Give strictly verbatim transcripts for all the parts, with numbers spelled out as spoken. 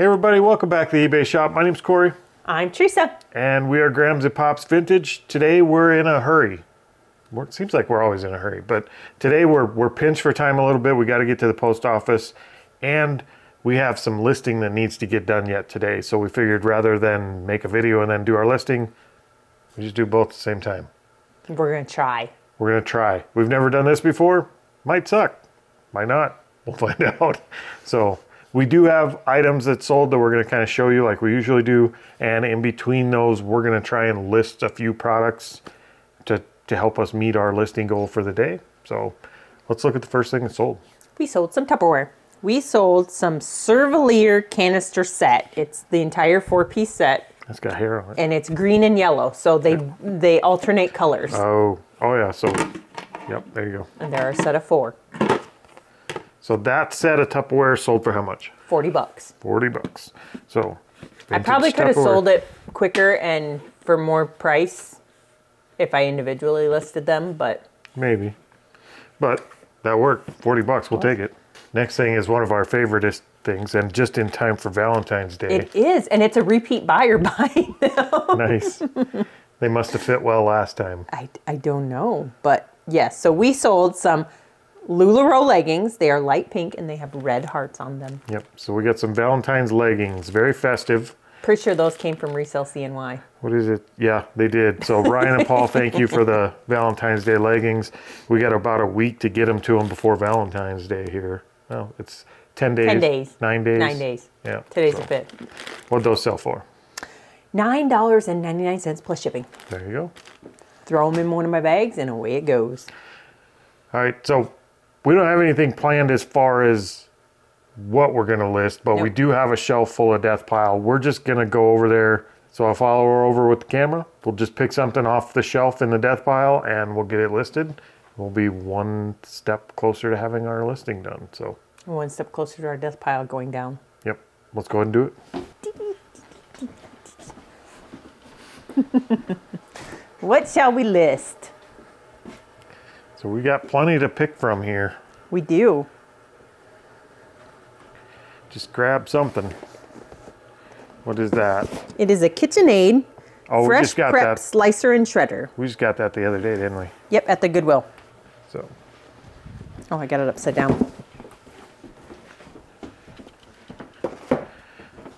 Hey everybody, welcome back to the eBay shop. My name's Corey. I'm Teresa. And we are Grams and Pops Vintage. Today we're in a hurry. We're, it seems like we're always in a hurry, but today we're, we're pinched for time a little bit. We got to get to the post office and we have some listing that needs to get done yet today. So we figured rather than make a video and then do our listing, we just do both at the same time. We're going to try. We're going to try. We've never done this before. Might suck. Might not. We'll find out. So we do have items that sold that we're going to kind of show you like we usually do. And in between those, we're going to try and list a few products to, to help us meet our listing goal for the day. So let's look at the first thing that sold. We sold some Tupperware. We sold some Servalier canister set. It's the entire four-piece set. It's got hair on it. And it's green and yellow, so they yeah. they alternate colors. Oh, oh yeah, so, yep, there you go. And they're a set of four. So that set of Tupperware sold for how much? forty bucks. forty bucks. So I probably could have sold it quicker and for more price if I individually listed them, but. Maybe, but that worked. forty bucks, we'll oh. take it. Next thing is one of our favoriteest things, and just in time for Valentine's Day. It is, and it's a repeat buyer buying them. Nice. They must have fit well last time. I, I don't know, but yes. So we sold some LuLaRoe leggings. They are light pink, and they have red hearts on them. Yep, so we got some Valentine's leggings. Very festive. Pretty sure those came from Resale C N Y. What is it? Yeah, they did. So Ryan and Paul, thank you for the Valentine's Day leggings. We got about a week to get them to them before Valentine's Day here. Well, it's ten days. ten days. Nine days. Nine days. Yeah. Today's the fifth. What'd those sell for? nine ninety-nine plus shipping. There you go. Throw them in one of my bags and away it goes. All right. So we don't have anything planned as far as what we're going to list, but nope. we do have a shelf full of death pile. We're just going to go over there. So I'll follow her over with the camera. We'll just pick something off the shelf in the death pile and we'll get it listed. We'll be one step closer to having our listing done. So one step closer to our death pile going down. Yep. Let's go ahead and do it. What shall we list? So we got plenty to pick from here. We do. Just grab something. What is that? It is a KitchenAid oh, fresh we just got prep that. slicer and shredder. We just got that the other day, didn't we? Yep, at the Goodwill. So. Oh, I got it upside down.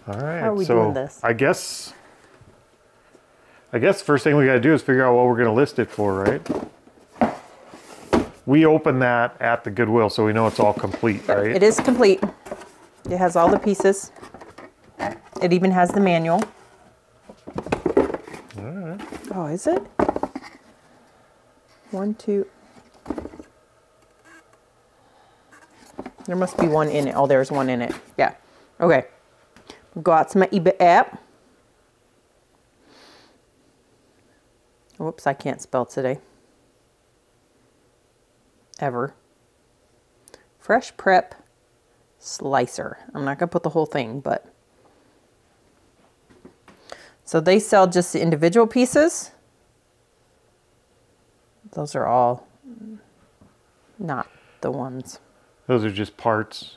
All right. How are we so doing this? I guess. I guess first thing we got to do is figure out what we're going to list it for, right? We open that at the Goodwill, so we know it's all complete, right? It is complete. It has all the pieces. It even has the manual. All right. Oh, is it? One, two. There must be one in it. Oh, there's one in it. Yeah. Okay. Go out to my eBay app. Whoops, I can't spell today. Ever. Fresh prep slicer. I'm not going to put the whole thing, but. So they sell just the individual pieces. Those are all not the ones. Those are just parts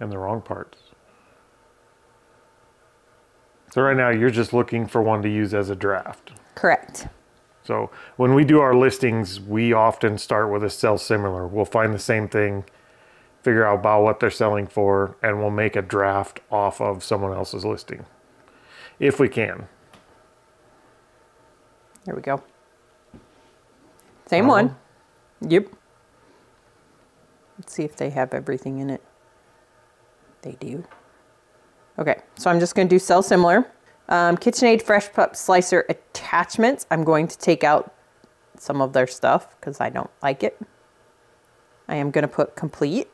and the wrong parts. So right now you're just looking for one to use as a draft. Correct. So when we do our listings, we often start with a sell similar. We'll find the same thing, figure out about what they're selling for, and we'll make a draft off of someone else's listing. If we can. There we go. Same uh-huh. one. Yep. Let's see if they have everything in it. They do. Okay, so I'm just going to do sell similar. Um, KitchenAid Fresh Prep Slicer Attachments. I'm going to take out some of their stuff because I don't like it. I am going to put complete.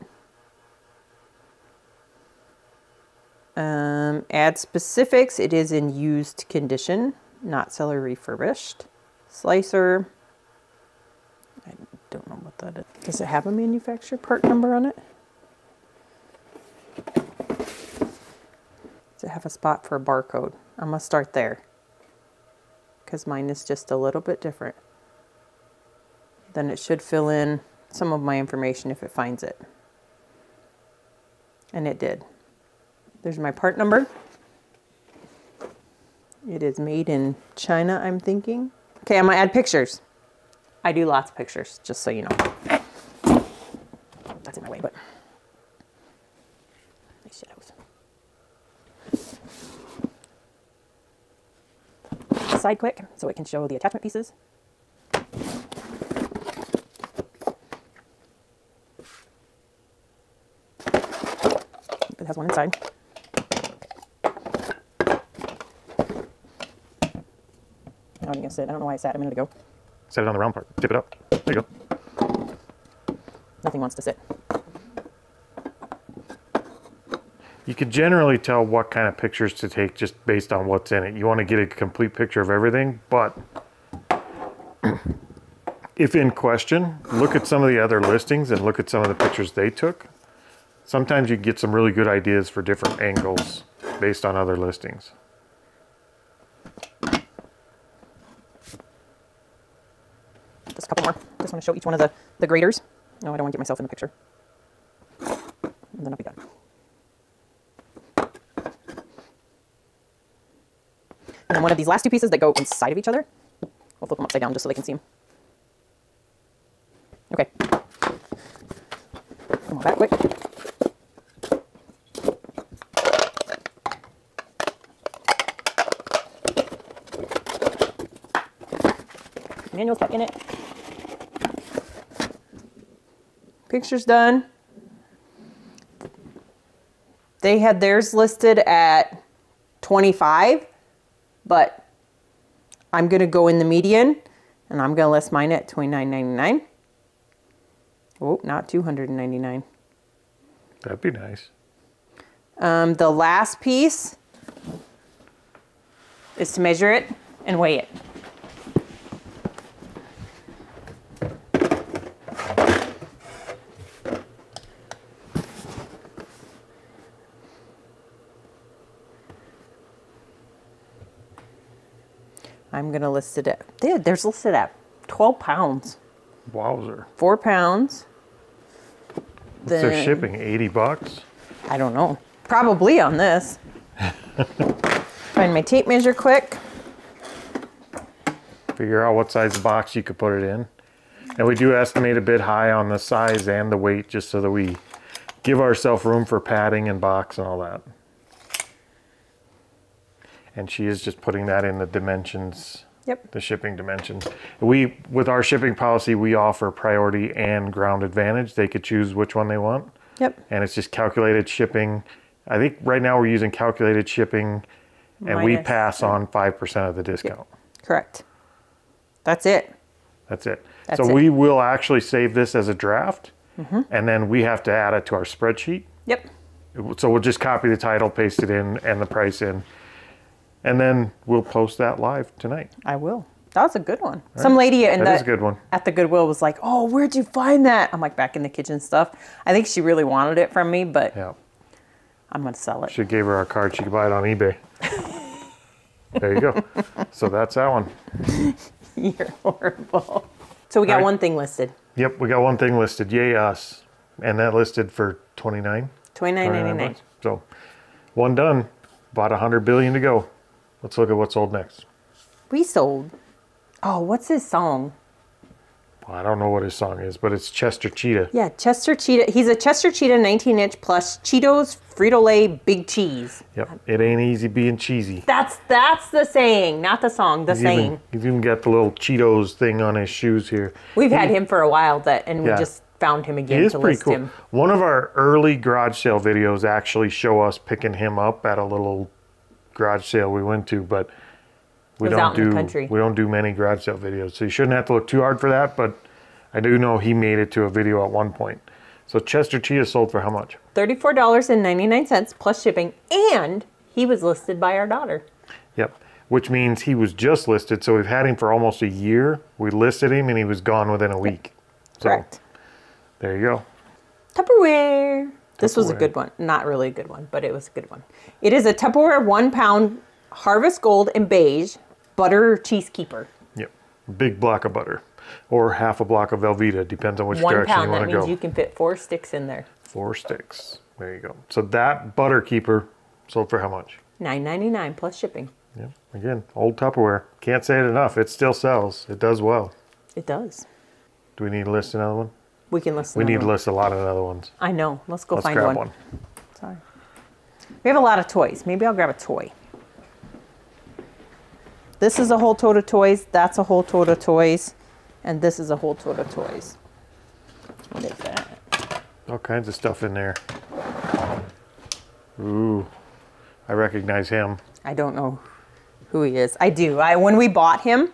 Um, add specifics. It is in used condition, not seller refurbished. Slicer. I don't know what that is. Does it have a manufacturer part number on it? To have a spot for a barcode. I'm gonna start there because mine is just a little bit different. Then it should fill in some of my information if it finds it. And it did. There's my part number. It is made in China, I'm thinking. Okay, I'm gonna add pictures. I do lots of pictures, just so you know. That's in my way, but. Nice shadows. Side quick, so it can show the attachment pieces. It has one inside. I don't know why I sat a minute ago. Set it on the round part. Tip it up. There you go. Nothing wants to sit. You can generally tell what kind of pictures to take just based on what's in it. You want to get a complete picture of everything, but if in question, look at some of the other listings and look at some of the pictures they took. Sometimes you can get some really good ideas for different angles based on other listings. Just a couple more. Just want to show each one of the, the graders. No, I don't want to get myself in the picture. And then I'll be done. And then one of these last two pieces that go inside of each other. We'll flip them upside down just so they can see them. Okay. Come on back quick. Manual's back in it. Picture's done. They had theirs listed at twenty-five, but I'm going to go in the median and I'm going to list mine at twenty-nine ninety-nine. Oh, not two hundred ninety-nine. That'd be nice. Um, the last piece is to measure it and weigh it. I'm going to list it at, yeah, there's listed at twelve pounds. Wowzer. Four pounds. What's their shipping, eighty bucks? I don't know. Probably on this. Find my tape measure quick. Figure out what size box you could put it in. And we do estimate a bit high on the size and the weight just so that we give ourselves room for padding and box and all that. And she is just putting that in the dimensions, yep. The shipping dimensions. We, with our shipping policy, we offer priority and ground advantage. They could choose which one they want. Yep. And it's just calculated shipping. I think right now we're using calculated shipping and minus, we pass on five percent of the discount. Yep. Correct. That's it. That's it. That's so it. We will actually save this as a draft mm-hmm. and then we have to add it to our spreadsheet. Yep. So we'll just copy the title, paste it in and the price in. And then we'll post that live tonight. I will. That was a good one. Right. Some lady in that the, is a good one. At the Goodwill was like, oh, where'd you find that? I'm like, back in the kitchen stuff. I think she really wanted it from me, but yeah. I'm going to sell it. She gave her our card. She could buy it on eBay. There you go. So that's that one. You're horrible. So we got right. one thing listed. Yep, we got one thing listed. Yay, us. And that listed for twenty-nine dollars. twenty-nine ninety-nine. So one done. About one hundred billion to go. Let's look at what's sold next. We sold. Oh, what's his song? Well, I don't know what his song is, but it's Chester Cheetah. Yeah, Chester Cheetah. He's a Chester Cheetah nineteen inch plus Cheetos, Frito-Lay, Big Cheese. Yep, it ain't easy being cheesy. That's that's the saying, not the song, the he's saying. Even, he's even got the little Cheetos thing on his shoes here. We've he, had him for a while, that, and yeah. we just found him again he is to pretty list cool. him. One of our early garage sale videos actually show us picking him up at a little... garage sale we went to, but we don't do we don't do many garage sale videos, so you shouldn't have to look too hard for that. But I do know he made it to a video at one point. So Chester Cheetah sold for how much? thirty-four ninety-nine plus shipping, and he was listed by our daughter. Yep, which means he was just listed. So we've had him for almost a year. We listed him, and he was gone within a week. Yep. So, correct. There you go. Tupperware. This was a good one. Not really a good one, but it was a good one. It is a Tupperware one pound harvest gold and beige butter cheese keeper. Yep. Big block of butter or half a block of Velveeta. Depends on which one direction pound, you want to go. That means you can fit four sticks in there. Four sticks. There you go. So that butter keeper Sold for how much? nine ninety-nine plus shipping. Yeah. Again, old Tupperware. Can't say it enough. It still sells. It does well. It does. Do we need to list another one? We can list another one. We need to list a lot of other ones. I know. Let's go find one. Let's grab one. Sorry. We have a lot of toys. Maybe I'll grab a toy. This is a whole tote of toys. That's a whole tote of toys. And this is a whole tote of toys. What is that? All kinds of stuff in there. Ooh. I recognize him. I don't know who he is. I do. I when we bought him,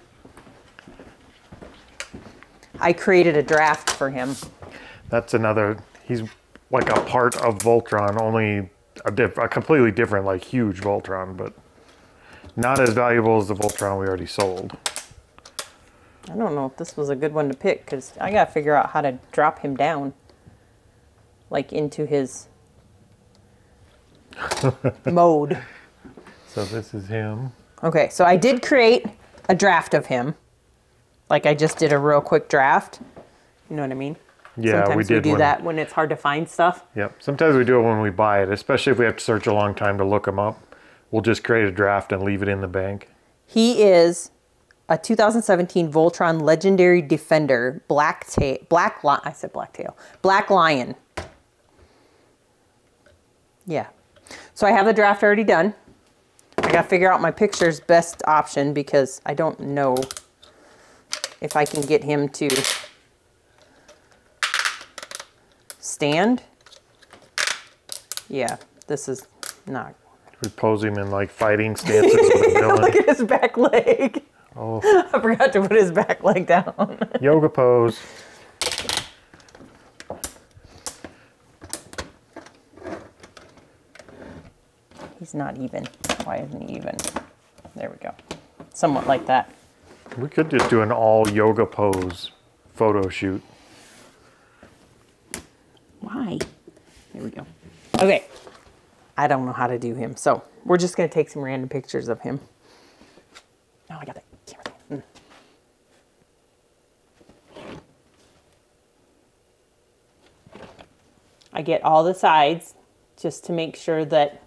I created a draft for him. That's another. He's like a part of Voltron, only a, diff, a completely different, like huge Voltron, but not as valuable as the Voltron we already sold. I don't know if this was a good one to pick because I gotta figure out how to drop him down, like into his mode. So this is him. Okay, so I did create a draft of him. Like I just did a real quick draft. You know what I mean? Yeah, sometimes we did we do when, that when it's hard to find stuff. Yep. Sometimes we do it when we buy it, especially if we have to search a long time to look them up. We'll just create a draft and leave it in the bank. He is a two thousand seventeen Voltron Legendary Defender, Black Tail, Black Lion. I said Black Tail, Black Lion. Yeah. So I have the draft already done. I got to figure out my picture's best option because I don't know if I can get him to stand. Yeah, this is not. We pose him in like fighting stances with a villain. Look at his back leg. Oh. I forgot to put his back leg down. Yoga pose. He's not even. Why isn't he even? There we go. Somewhat like that. We could just do an all yoga pose photo shoot. Why? Here we go. Okay. I don't know how to do him, so we're just going to take some random pictures of him. Oh, I got that camera. Mm. I get all the sides just to make sure that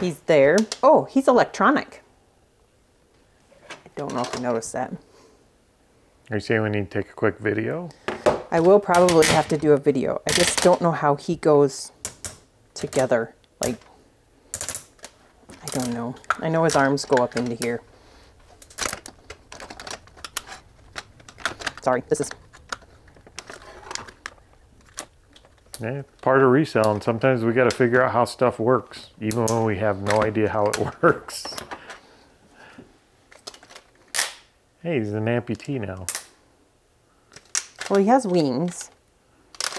he's there. Oh, he's electronic. I don't know if you noticed that. Are you saying we need to take a quick video? I will probably have to do a video. I just don't know how he goes together. Like, I don't know. I know his arms go up into here. Sorry, this is... Yeah, part of reselling. Sometimes we got to figure out how stuff works, even when we have no idea how it works. Hey, he's an amputee now. Well, he has wings.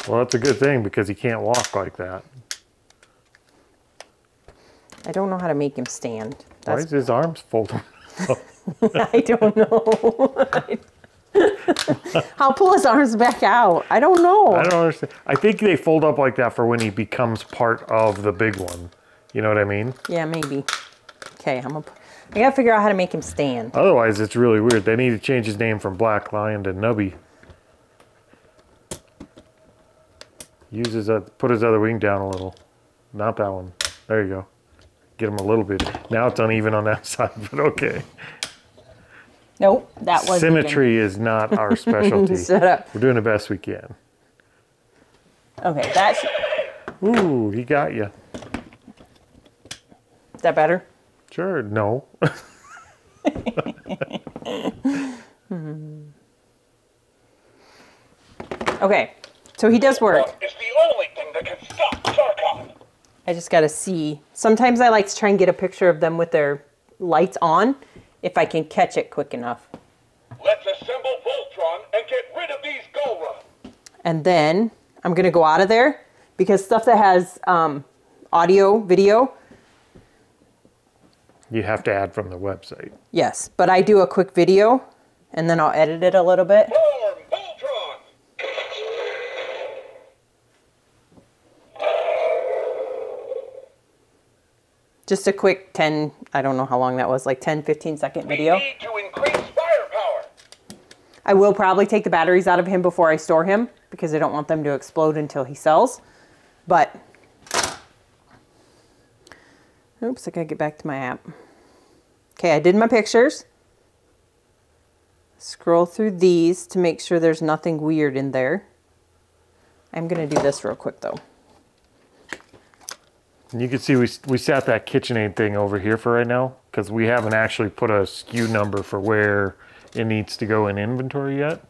Well, that's a good thing because he can't walk like that. I don't know how to make him stand. That's... Why is his arms folded? I don't know. I'll pull his arms back out. I don't know. I don't understand. I think they fold up like that for when he becomes part of the big one. You know what I mean? Yeah, maybe. Okay, I'm gonna, I gotta figure out how to make him stand. Otherwise, it's really weird. They need to change his name from Black Lion to Nubby. Use his, uh, put his other wing down a little. Not that one. There you go. Get him a little bit. Now it's uneven on that side, but okay. Nope, that wasn't. Symmetry even. Is not our specialty. Shut up. We're doing the best we can. Okay, that's... Ooh, he got you. Is that better? Sure, no. Okay, so he does work. It's the only thing that can stop Sarkon. I just got to see. Sometimes I like to try and get a picture of them with their lights on. If I can catch it quick enough. Let's assemble Voltron and get rid of these Galra. And then I'm going to go out of there because stuff that has um, audio, video. You have to add from the website. Yes, but I do a quick video and then I'll edit it a little bit. Form Voltron. Just a quick ten, I don't know how long that was, like ten, fifteen second video. We need to increase firepower. I will probably take the batteries out of him before I store him because I don't want them to explode until he sells. But Oops, I gotta get back to my app. Okay, I did my pictures. Scroll through these to make sure there's nothing weird in there. I'm gonna do this real quick though. You can see we, we sat that KitchenAid thing over here for right now because we haven't actually put a S K U number for where it needs to go in inventory yet.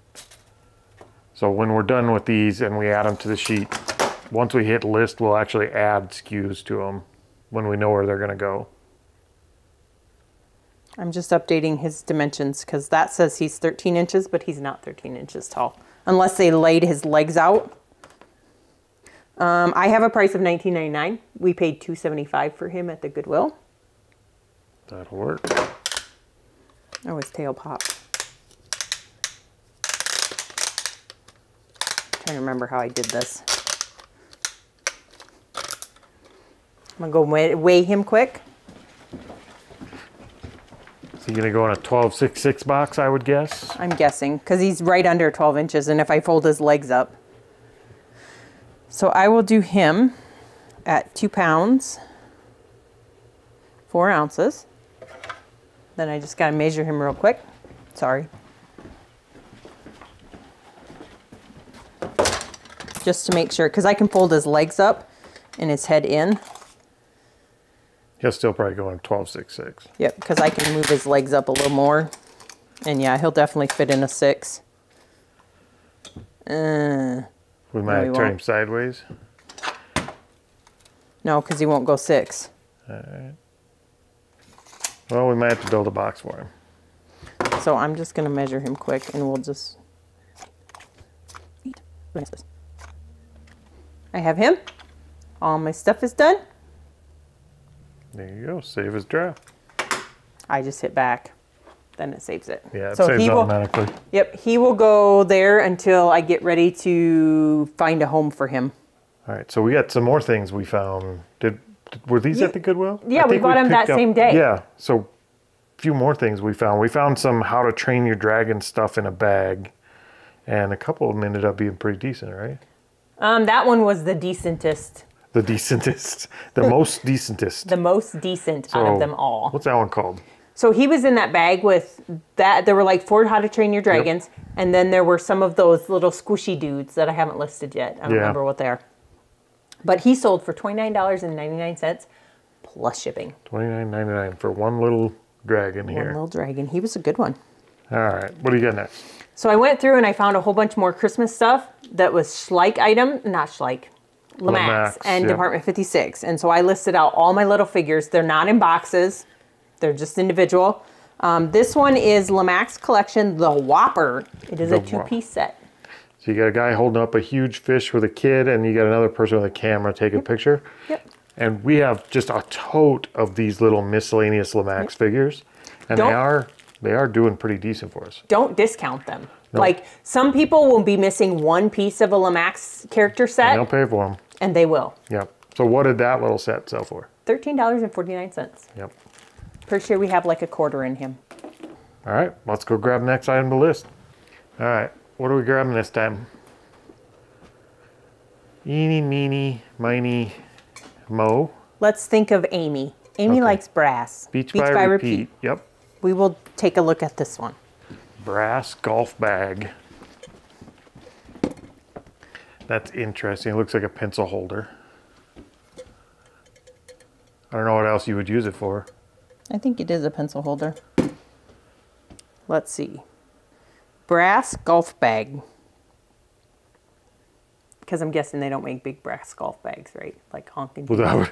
So when we're done with these and we add them to the sheet, once we hit list, we'll actually add S K Us to them when we know where they're gonna go. I'm just updating his dimensions because that says he's thirteen inches, but he's not thirteen inches tall. Unless they laid his legs out. Um, I have a price of nineteen ninety-nine. We paid two seventy-five for him at the Goodwill. That'll work. Oh, his tail popped. I'm trying to remember how I did this. I'm gonna go weigh, weigh him quick. So you're gonna go in a twelve sixty-six box, I would guess? I'm guessing, because he's right under twelve inches, and if I fold his legs up. So I will do him at two pounds, four ounces. Then I just gotta measure him real quick. Sorry. Just to make sure, because I can fold his legs up and his head in. He'll still probably go on twelve sixty-six. Yep, because I can move his legs up a little more. And yeah, he'll definitely fit in a six. Uh, We might no, turn him sideways. No, because he won't go six. All right. Well, we might have to build a box for him. So I'm just going to measure him quick, and we'll just... I have him. All my stuff is done. There you go. Save as draft. I just hit back. Then it saves it. Yeah, it so saves he automatically. Will, yep, he will go there until I get ready to find a home for him. All right, so we got some more things we found. Did, did Were these you, at the Goodwill? Yeah, we bought we them that up, same day. Yeah, so a few more things we found. We found some How to Train Your Dragon stuff in a bag, and a couple of them ended up being pretty decent, right? Um, that one was the decentest. The decentest. The most decentest. The most decent so, out of them all. What's that one called? So he was in that bag with that. There were like four How to Train Your Dragons. Yep. And then there were some of those little squishy dudes that I haven't listed yet. I don't yeah. remember what they are. But he sold for twenty-nine ninety-nine plus shipping. twenty-nine ninety-nine for one little dragon one here. One little dragon. He was a good one. All right. What do you got next? So I went through and I found a whole bunch more Christmas stuff that was Schleich item. Not Schleich. Lemax. Lemax and yep. Department fifty-six. And so I listed out all my little figures. They're not in boxes. They're just individual. Um, this one is Lemax Collection, the Whopper. It is the a two-piece set. So you got a guy holding up a huge fish with a kid, and you got another person with a camera taking yep. a picture. Yep. And we have just a tote of these little miscellaneous Lemax yep. figures, and don't, they are they are doing pretty decent for us. Don't discount them. Nope. Like some people will be missing one piece of a Lemax character set. And they'll pay for them. And they will. Yep. So what did that little set sell for? Thirteen dollars and forty-nine cents. Yep. Pretty sure we have like a quarter in him. All right, let's go grab the next item on the list. All right, what are we grabbing this time? Eeny, meeny, miny, mo. Let's think of Amy. Amy okay. likes brass. Beach, Beach by, by repeat. repeat. Yep. We will take a look at this one. Brass golf bag. That's interesting. It looks like a pencil holder. I don't know what else you would use it for. I think it is a pencil holder. Let's see. Brass golf bag. Because I'm guessing they don't make big brass golf bags, right? Like honking. Well, that would,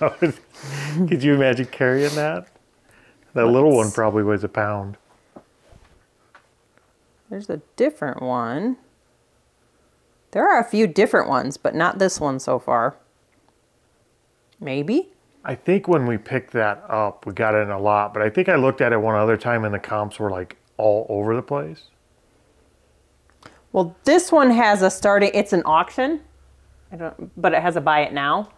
that would, could you imagine carrying that? That Let's, little one probably weighs a pound. There's a different one. There are a few different ones, but not this one so far. Maybe? I think when we picked that up, we got it in a lot, but I think I looked at it one other time and the comps were like all over the place. Well, this one has a starting, it's an auction, I don't, but it has a buy it now.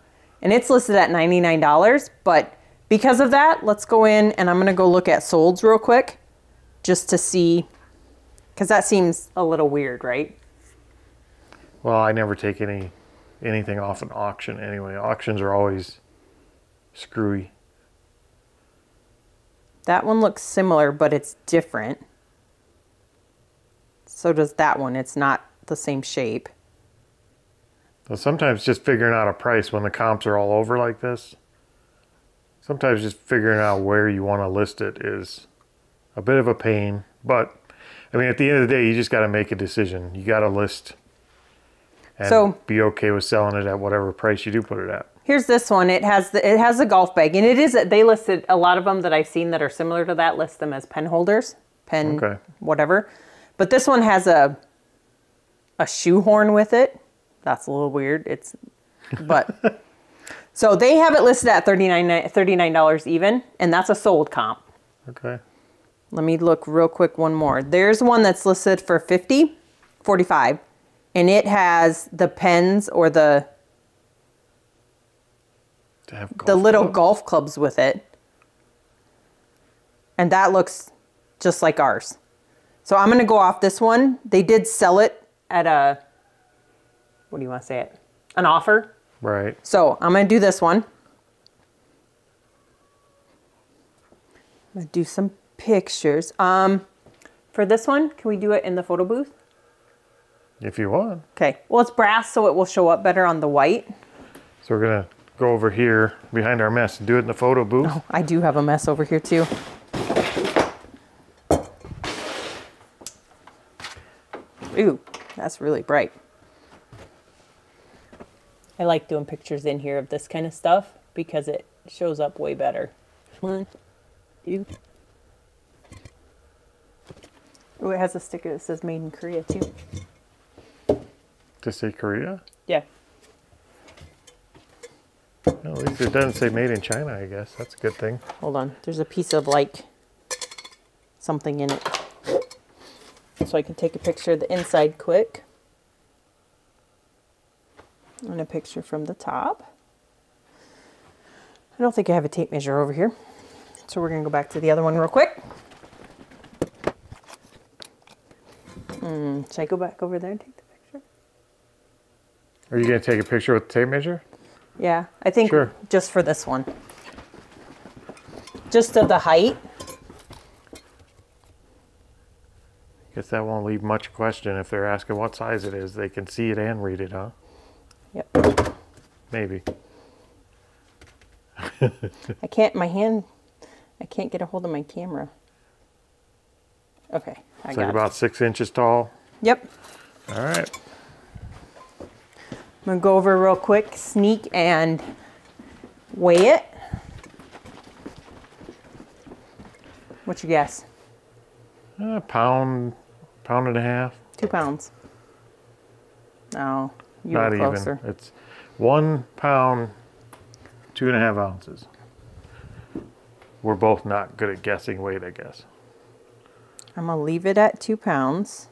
And it's listed at ninety-nine dollars, but because of that, let's go in and I'm gonna go look at solds real quick just to see, because that seems a little weird, right? Well, I never take any anything off an auction anyway. Auctions are always... screwy. That one looks similar, but it's different. So does that one. It's not the same shape. So sometimes just figuring out a price when the comps are all over like this, sometimes just figuring out where you want to list it is a bit of a pain. But I mean, at the end of the day, you just got to make a decision. You got to list and so, be okay with selling it at whatever price you do put it at. Here's this one. It has the, it has a golf bag, and it is. They listed a lot of them that I've seen that are similar to that. List them as pen holders, pen okay. whatever. But this one has a a shoehorn with it. That's a little weird. It's but so they have it listed at thirty-nine dollars even, and that's a sold comp. Okay. Let me look real quick one more. There's one that's listed for fifty, forty-five, and it has the pens or the to have golf the little clubs. golf clubs with it. And that looks just like ours. So I'm going to go off this one. They did sell it at a what do you want to say it? An offer. Right. So I'm going to do this one. I'm going to do some pictures. Um, for this one, can we do it in the photo booth? If you want. Okay. Well, it's brass, so it will show up better on the white. So we're going to go over here behind our mess and do it in the photo booth. Oh, I do have a mess over here too. Ooh, that's really bright. I like doing pictures in here of this kind of stuff because it shows up way better. One, two. Ooh, it has a sticker that says made in Korea too. To say Korea? Yeah. No, at least it doesn't say made in China, I guess. That's a good thing. Hold on. There's a piece of like something in it. So I can take a picture of the inside quick. And a picture from the top. I don't think I have a tape measure over here. So we're going to go back to the other one real quick. Mm, should I go back over there and take the picture? Are you going to take a picture with the tape measure? Yeah, I think sure. Just for this one. Just of the height. I guess that won't leave much question. If they're asking what size it is, they can see it and read it, huh? Yep. Maybe. I can't, my hand, I can't get a hold of my camera. Okay, I got it. It's like about six inches tall. Yep. All right. I'm going to go over real quick, sneak and weigh it. What's your guess? A uh, pound, pound and a half. Two pounds. No. You Not even. It's one pound, two and a half ounces. We're both not good at guessing weight, I guess. I'm going to leave it at two pounds.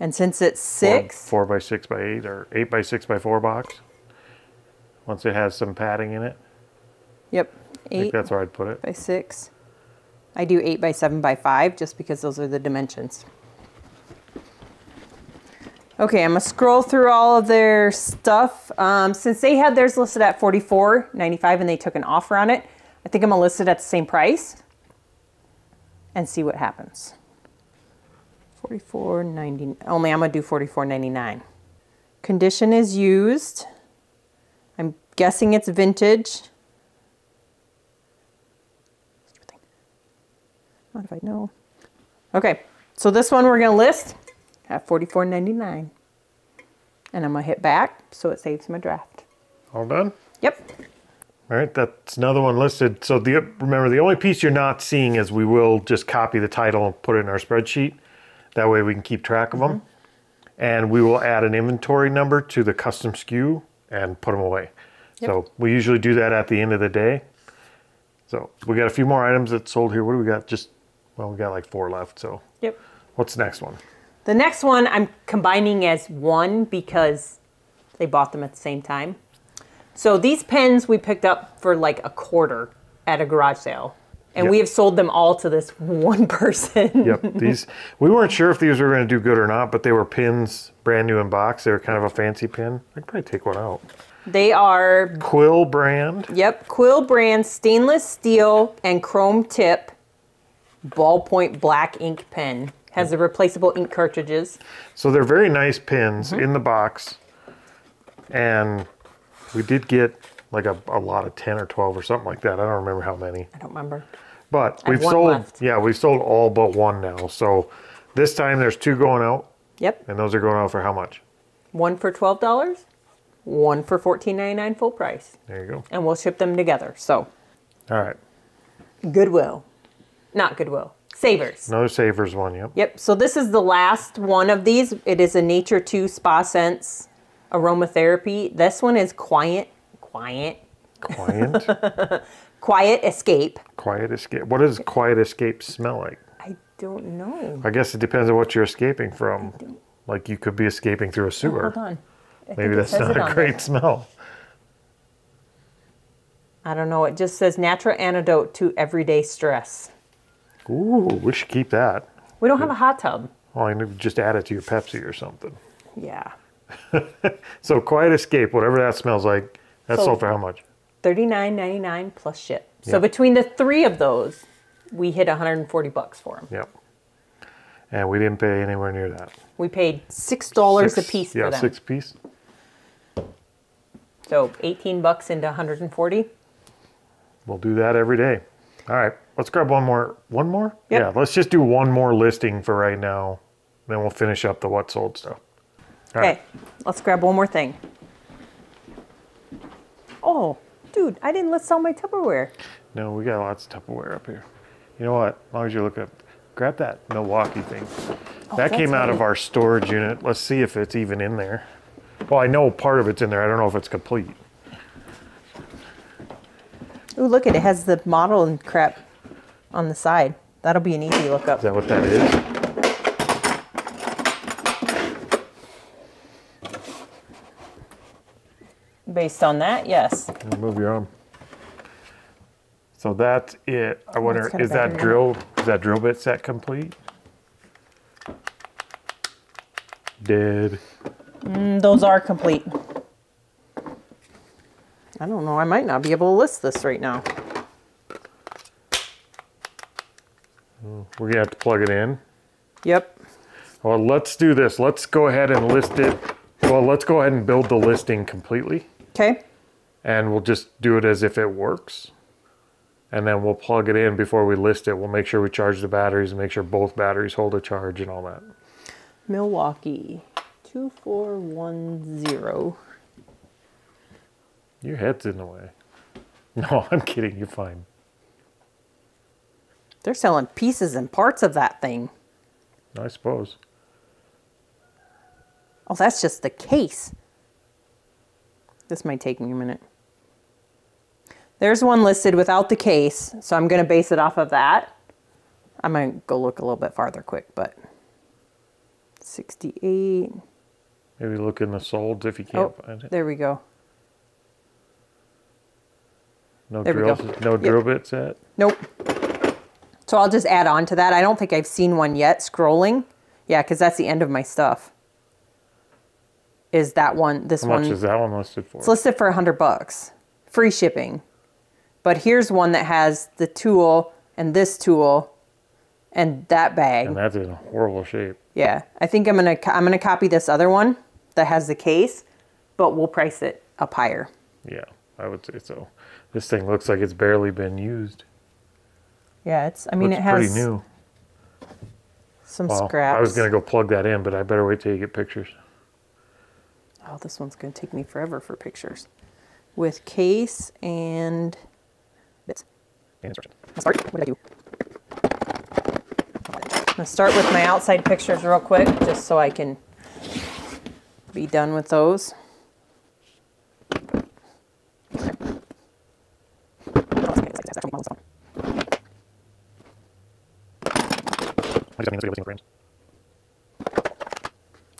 And since it's six. Four, four by six by eight or eight by six by four box. Once it has some padding in it. Yep. Eight I think that's where I'd put it. By six. I do eight by seven by five just because those are the dimensions. Okay, I'm going to scroll through all of their stuff. Um, since they had theirs listed at forty-four ninety-five and they took an offer on it, I think I'm going to list it at the same price and see what happens. forty-four ninety-nine. Only I'm going to do forty-four ninety-nine. Condition is used. I'm guessing it's vintage. Not if I know. Okay, so this one we're going to list at forty-four ninety-nine. And I'm gonna hit back so it saves my draft. All done? Yep. All right, that's another one listed. So the remember, the only piece you're not seeing is we will just copy the title and put it in our spreadsheet. That way we can keep track of mm-hmm. them. And we will add an inventory number to the custom S K U and put them away. Yep. So we usually do that at the end of the day. So we got a few more items that sold here. What do we got? Just, well, we got like four left, so. Yep. What's the next one? The next one I'm combining as one because they bought them at the same time. So these pens we picked up for like a quarter at a garage sale. And yep. we have sold them all to this one person. Yep. These, we weren't sure if these were going to do good or not, but they were pins, brand new in box. They were kind of a fancy pin. I could probably take one out. They are... Quill brand. Yep. Quill brand, stainless steel and chrome tip. ballpoint black ink pen. Has the replaceable ink cartridges. So they're very nice pins mm-hmm. in the box. And we did get like a, a lot of ten or twelve or something like that. I don't remember how many. I don't remember. But we've sold, left. yeah, we've sold all but one now. So this time there's two going out. Yep. And those are going out for how much? One for twelve dollars, one for fourteen ninety-nine full price. There you go. And we'll ship them together, so. All right. Goodwill. Not Goodwill. Savers. Another Savers one, yep. Yep, so this is the last one of these. It is a Nature two Spa Sense Aromatherapy. This one is Quiet. Quiet. Quiet? Quiet Escape. Quiet Escape. What does Quiet Escape smell like? I don't know. I guess it depends on what you're escaping from. Like you could be escaping through a sewer. Oh, hold on. I Maybe that's not a great there. smell. I don't know. It just says natural antidote to everyday stress. Ooh, we should keep that. We don't have a hot tub. Oh, and just add it to your Pepsi or something. Yeah. So Quiet Escape, whatever that smells like, that's so sold for how much? thirty-nine ninety-nine plus ship. So yep. between the three of those, we hit one hundred forty bucks for them. Yep. And we didn't pay anywhere near that. We paid six dollars six, a piece yeah, for them. Yeah, six piece. So eighteen bucks into one hundred forty. We'll do that every day. All right, let's grab one more. One more? Yep. Yeah, let's just do one more listing for right now. Then we'll finish up the what sold stuff. All okay, right. let's grab one more thing. Oh, dude, I didn't list all my Tupperware. No, we got lots of Tupperware up here. You know what? As long as you look up, grab that Milwaukee thing. Oh, that came out funny. of our storage unit. Let's see if it's even in there. Well, I know part of it's in there. I don't know if it's complete. Ooh, look at it. It has the model and crap on the side. That'll be an easy lookup. Is that what that is? Based on that, yes. I'll move your arm. So that's it. I wonder, is that drill, is that drill bit set complete? Dead. Mm, those are complete. I don't know. I might not be able to list this right now. We're going to have to plug it in. Yep. Well, let's do this. Let's go ahead and list it. Well, let's go ahead and build the listing completely. Okay. And we'll just do it as if it works. And then we'll plug it in before we list it. We'll make sure we charge the batteries and make sure both batteries hold a charge and all that. Milwaukee two four one zero. Your head's in the way. No, I'm kidding. You're fine. They're selling pieces and parts of that thing. I suppose. Oh, that's just the case. This might take me a minute. There's one listed without the case, so I'm going to base it off of that. I might go look a little bit farther quick, but sixty-eight. Maybe look in the solds if you can't oh, find it. There we go. No drill, no drill bit set? Nope. So I'll just add on to that. I don't think I've seen one yet scrolling. Yeah, because that's the end of my stuff. Is that one, this one. How much is that one listed for? It's listed for one hundred bucks. Free shipping. But here's one that has the tool and this tool and that bag. And that's in horrible shape. Yeah. I think I'm going to I'm gonna copy this other one that has the case, but we'll price it up higher. Yeah, I would say so. This thing looks like it's barely been used. Yeah, it's, I mean, looks it has pretty new. Some well, scraps. I was going to go plug that in, but I better wait till you get pictures. Oh, this one's going to take me forever for pictures. With case and bits. Start. What did I do? I'm going to start with my outside pictures real quick, just so I can be done with those.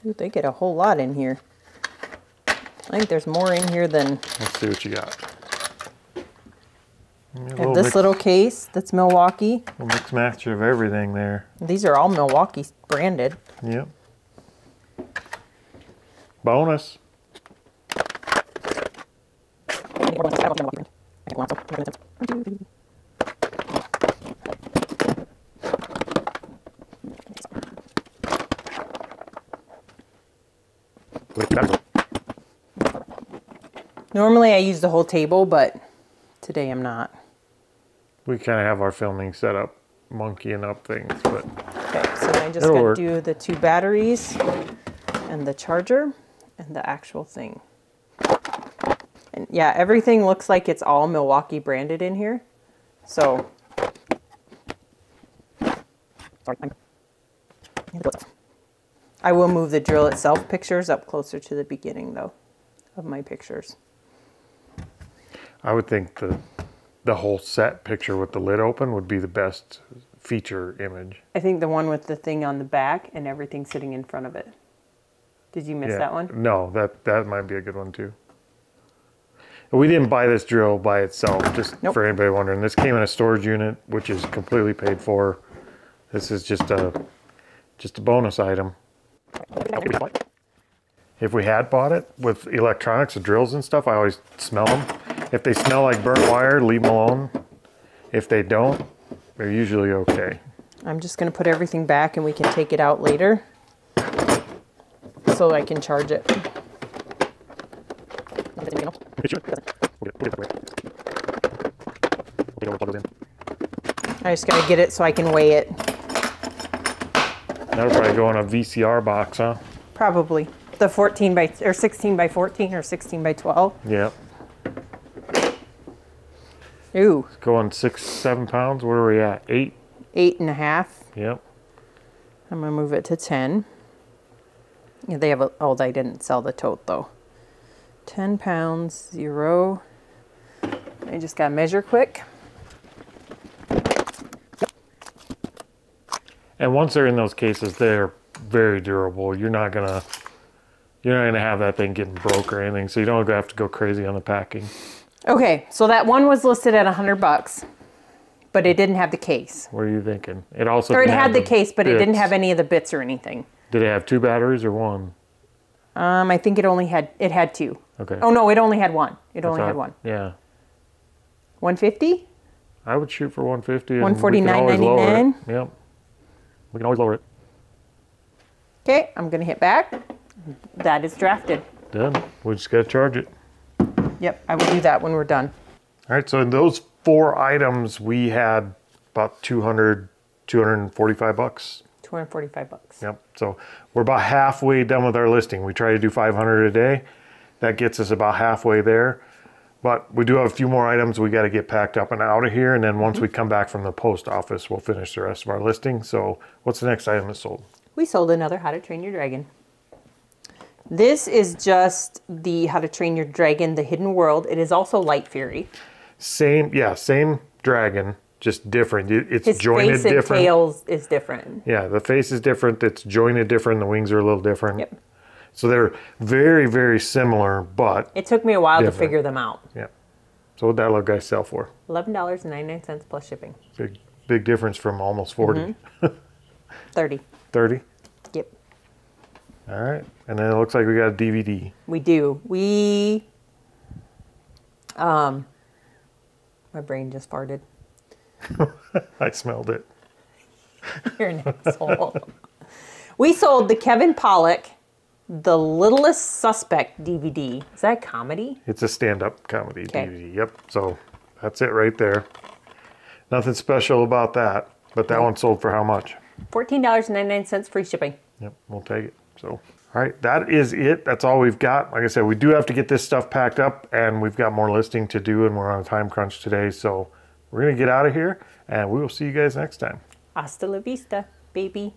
Ooh, they get a whole lot in here. I think there's more in here than... Let's see what you got. And this mix, little case that's Milwaukee. A mixed match of everything there. These are all Milwaukee branded. Yep. Bonus. Normally I use the whole table, but today I'm not. We kind of have our filming set up, monkeying up things, but okay, so I just gotta do the two batteries and the charger and the actual thing. And yeah, everything looks like it's all Milwaukee branded in here. So sorry, I'm... I will move the drill itself pictures up closer to the beginning though of my pictures. I would think the the whole set picture with the lid open would be the best feature image. I think the one with the thing on the back and everything sitting in front of it. Did you miss yeah. that one? No, that that might be a good one too. We didn't buy this drill by itself, just nope. for anybody wondering. This came in a storage unit, which is completely paid for. This is just a just a bonus item. If we had bought it with electronics and drills and stuff, I always smell them. If they smell like burnt wire, leave them alone. If they don't, they're usually okay. I'm just gonna put everything back and we can take it out later so I can charge it. I just gotta get it so I can weigh it. That'll probably go in a V C R box, huh? Probably. The fourteen by, or sixteen by fourteen or sixteen by twelve. Yeah. Ooh. It's going six, seven pounds. Where are we at? Eight? Eight and a half. Yep. I'm gonna move it to ten. Yeah, they have a, oh, they didn't sell the tote though. ten pounds, zero. I just gotta measure quick. And once they're in those cases, they're very durable. You're not gonna, you're not gonna have that thing getting broke or anything. So you don't have to go crazy on the packing. Okay, so that one was listed at a hundred bucks, but it didn't have the case. What are you thinking? It also or it had the case, but bits. It didn't have any of the bits or anything. Did it have two batteries or one? Um, I think it only had, it had two. Okay. Oh no, it only had one. It That's only not, had one. Yeah. one fifty? I would shoot for one fifty. one forty-nine ninety-nine. Yep. We can always lower it. Okay, I'm gonna hit back. That is drafted. Done. We just gotta charge it. Yep, I will do that when we're done. All right, so in those four items, we had about two hundred, two forty-five bucks. two forty-five bucks. Yep, so we're about halfway done with our listing. We try to do five hundred a day. That gets us about halfway there. But we do have a few more items we gotta get packed up and out of here, and then once we come back from the post office, we'll finish the rest of our listing. So what's the next item that sold? We sold another How to Train Your Dragon. This is just the How to Train Your Dragon, The Hidden World. It is also Light Fury. Same, yeah, same dragon, just different. It, it's His jointed face and different. Tails is different. Yeah, the face is different, it's jointed different, the wings are a little different. Yep. So they're very, very similar, but it took me a while different. to figure them out. Yeah. So what did that little guy sell for? eleven ninety-nine plus shipping. Big, big difference from almost forty. Mm-hmm. thirty. thirty? Yep. All right. And then it looks like we got a D V D. We do. We, um, my brain just farted. I smelled it. You're an asshole. We sold the Kevin Pollak The Littlest Suspect D V D. Is that a comedy? It's a stand-up comedy okay. D V D. Yep. So that's it right there. Nothing special about that. But that one sold for how much? fourteen ninety-nine free shipping. Yep. We'll take it. So, all right. That is it. That's all we've got. Like I said, we do have to get this stuff packed up and we've got more listing to do and we're on a time crunch today. So we're going to get out of here and we will see you guys next time. Hasta la vista, baby.